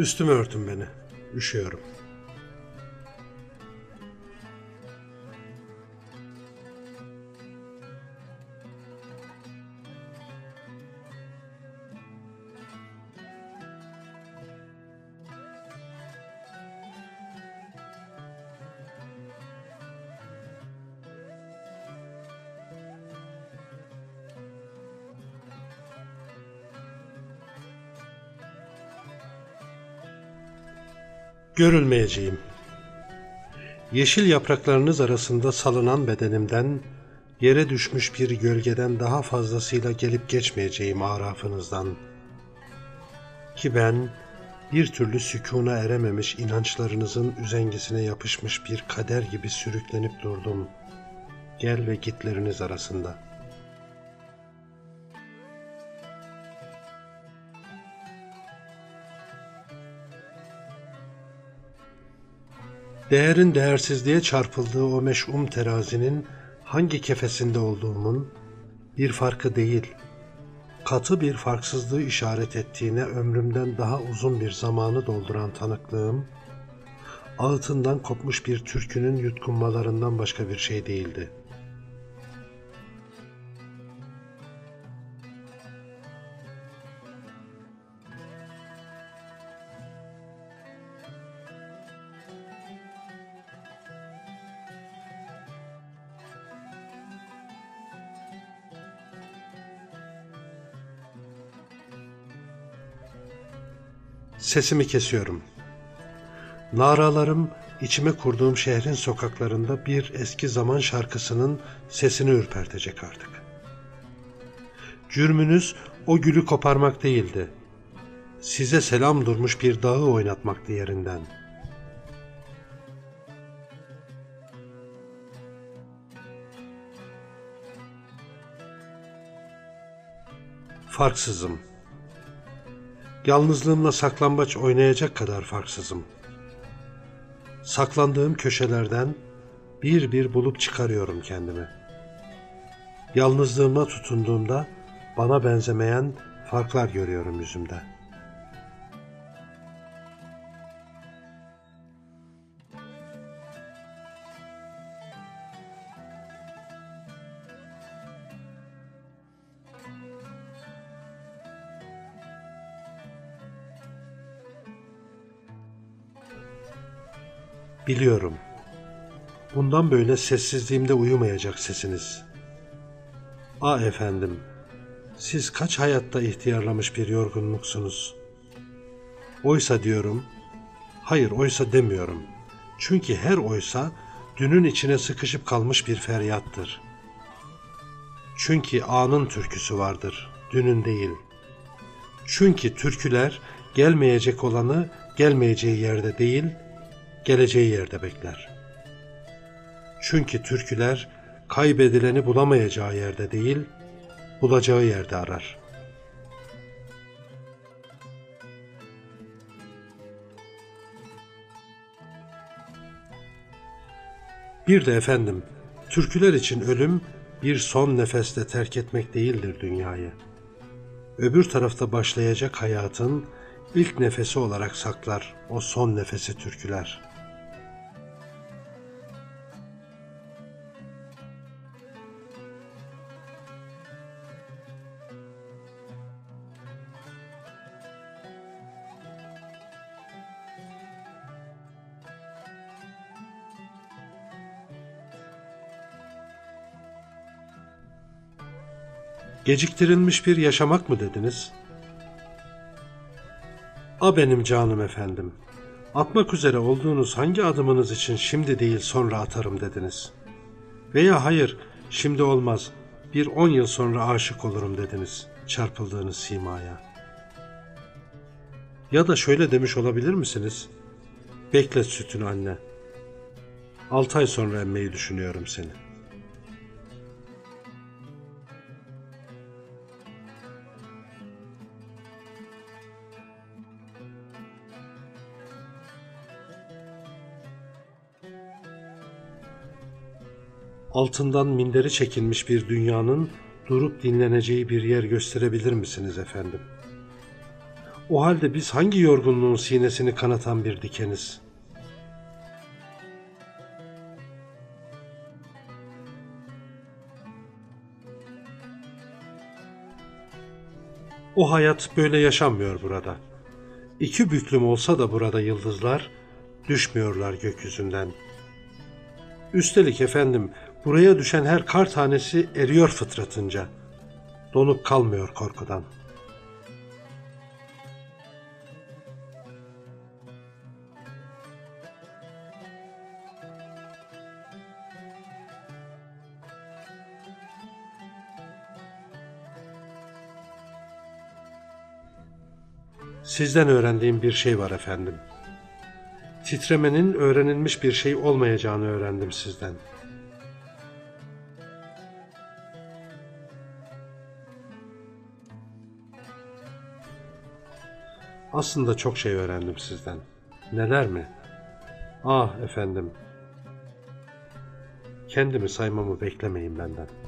Üstüme örtün beni. Üşüyorum. Görülmeyeceğim. Yeşil yapraklarınız arasında salınan bedenimden, yere düşmüş bir gölgeden daha fazlasıyla gelip geçmeyeceğim arafınızdan. Ki ben, bir türlü sükûna erememiş inançlarınızın üzengisine yapışmış bir kader gibi sürüklenip durdum, gel ve gitleriniz arasında. Değerin değersizliğe çarpıldığı o meş'um terazinin hangi kefesinde olduğumun bir farkı değil, katı bir farksızlığı işaret ettiğine ömrümden daha uzun bir zamanı dolduran tanıklığım, ağıtından kopmuş bir türkünün yutkunmalarından başka bir şey değildi. Sesimi kesiyorum. Naralarım içime kurduğum şehrin sokaklarında bir eski zaman şarkısının sesini ürpertecek artık. Cürmünüz o gülü koparmak değildi. Size selam durmuş bir dağı oynatmaktı yerinden. Farksızım. Yalnızlığımla saklambaç oynayacak kadar farksızım. Saklandığım köşelerden bir bir bulup çıkarıyorum kendimi. Yalnızlığıma tutunduğumda bana benzemeyen farklar görüyorum yüzümde. Biliyorum. Bundan böyle sessizliğimde uyumayacak sesiniz. Ah efendim, siz kaç hayatta ihtiyarlamış bir yorgunluksunuz. Oysa diyorum, hayır oysa demiyorum. Çünkü her oysa dünün içine sıkışıp kalmış bir feryattır. Çünkü anın türküsü vardır, dünün değil. Çünkü türküler gelmeyecek olanı gelmeyeceği yerde değil, geleceği yerde bekler. Çünkü türküler kaybedileni bulamayacağı yerde değil, bulacağı yerde arar. Bir de efendim, türküler için ölüm bir son nefeste terk etmek değildir dünyayı. Öbür tarafta başlayacak hayatın ilk nefesi olarak saklar o son nefesi türküler. Geciktirilmiş bir yaşamak mı dediniz? A benim canım efendim, atmak üzere olduğunuz hangi adımınız için şimdi değil sonra atarım dediniz? Veya hayır, şimdi olmaz, bir 10 yıl sonra aşık olurum dediniz, çarpıldığınız simaya. Ya da şöyle demiş olabilir misiniz? Beklet sütünü anne, 6 ay sonra emmeyi düşünüyorum seni. Altından minderi çekilmiş bir dünyanın durup dinleneceği bir yer gösterebilir misiniz efendim? O halde biz hangi yorgunluğun sinesini kanatan bir dikeniz? O hayat böyle yaşanmıyor burada. İki büklüm olsa da burada yıldızlar düşmüyorlar gökyüzünden. Üstelik efendim, buraya düşen her kar tanesi eriyor fıtratınca. Donup kalmıyor korkudan. Sizden öğrendiğim bir şey var efendim. Titremenin öğrenilmiş bir şey olmayacağını öğrendim sizden. Aslında çok şey öğrendim sizden. Neler mi? Ah efendim. Kendimi saymamı beklemeyin benden.